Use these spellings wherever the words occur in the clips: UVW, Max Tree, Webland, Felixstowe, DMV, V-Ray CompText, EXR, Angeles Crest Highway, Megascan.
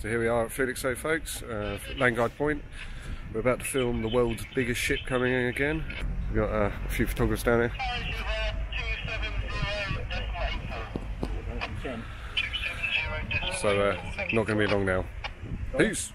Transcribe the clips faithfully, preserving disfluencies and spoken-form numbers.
So here we are at Felixstowe, folks, uh, Landguide Point. We're about to film the world's biggest ship coming in again. We've got uh, a few photographers down here. So uh, not going to be long now. Peace!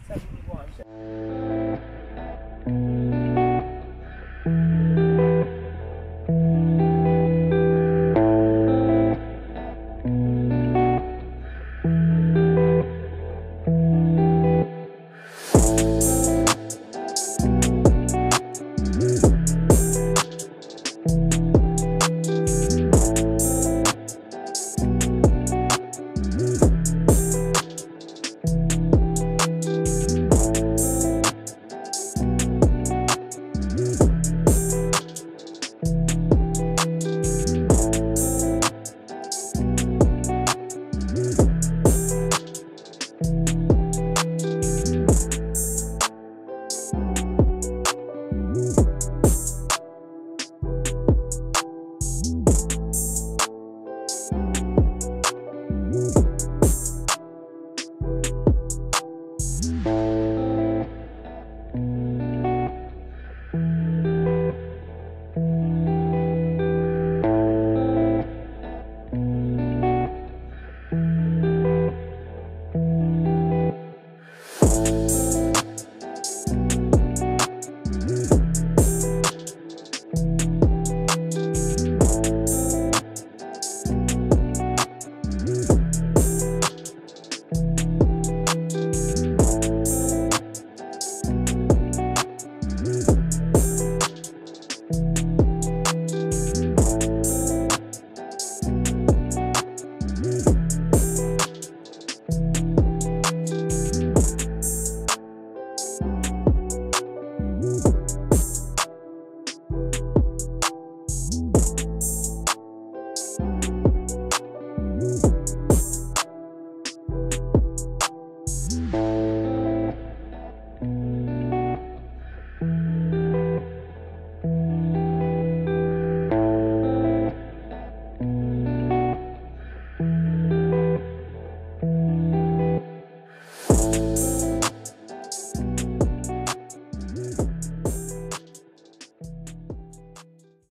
Thank you.